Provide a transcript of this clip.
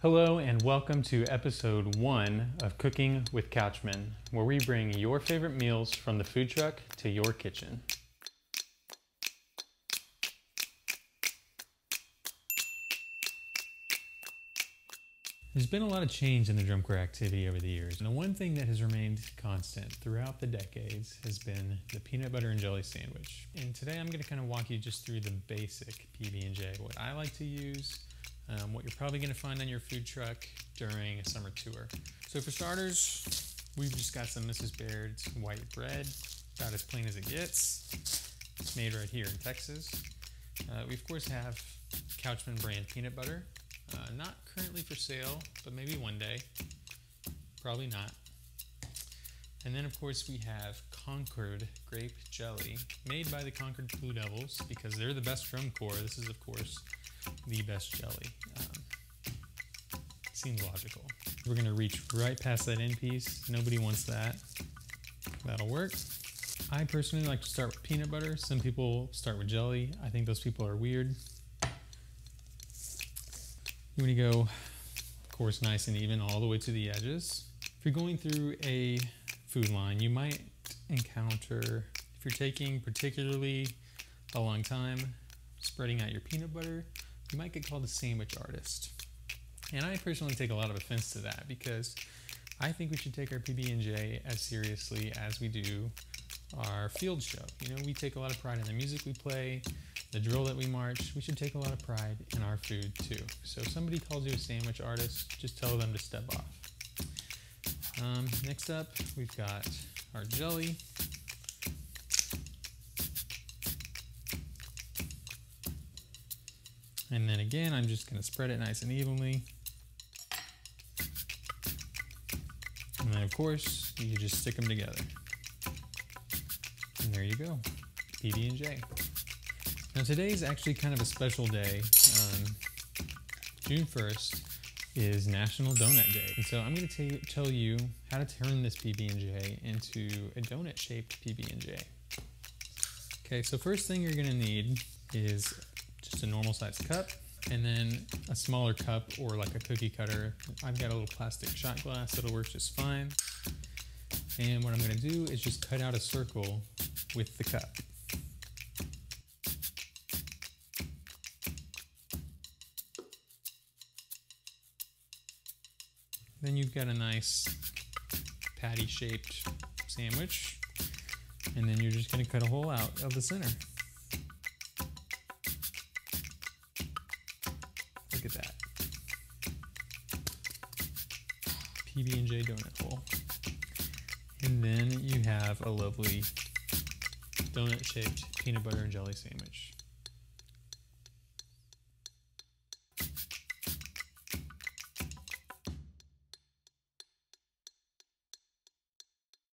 Hello and welcome to episode 1 of Cooking with Couchmen, where we bring your favorite meals from the food truck to your kitchen. There's been a lot of change in the drum corps activity over the years, and the one thing that has remained constant throughout the decades has been the peanut butter and jelly sandwich. And today I'm going to kind of walk you just through the basic PB&J, what I like to use, what you're probably going to find on your food truck during a summer tour. So for starters, we've just got some Mrs. Baird's white bread, about as plain as it gets. It's made right here in Texas. We of course have Couchmen brand peanut butter. Not currently for sale, but maybe one day. Probably not. And then of course we have Concord grape jelly, made by the Concord Blue Devils because they're the best from Core. This is of course the best jelly. Seems logical. We're gonna reach right past that end piece. Nobody wants that. That'll work. I personally like to start with peanut butter. Some people start with jelly. I think those people are weird. You want to go, of course, nice and even all the way to the edges. If you're going through a food line, you might encounter, if you're taking particularly a long time spreading out your peanut butter, you might get called a sandwich artist. And I personally take a lot of offense to that because I think we should take our PB&J as seriously as we do our field show. You know, we take a lot of pride in the music we play, the drill that we march. We should take a lot of pride in our food too. So if somebody calls you a sandwich artist, just tell them to step off. Next up, we've got our jelly. And then again, I'm just gonna spread it nice and evenly. And then of course, you can just stick them together. And there you go, PB&J. Now today's actually kind of a special day. June 1st is National Donut Day. And so I'm gonna tell you how to turn this PB&J into a donut-shaped PB&J. Okay, so first thing you're gonna need is just a normal sized cup and then a smaller cup or like a cookie cutter. I've got a little plastic shot glass that'll work just fine. And what I'm gonna do is just cut out a circle with the cup. Then you've got a nice patty-shaped sandwich, and then you're just gonna cut a hole out of the center. Look at that. PB&J donut hole. And then you have a lovely donut-shaped peanut butter and jelly sandwich.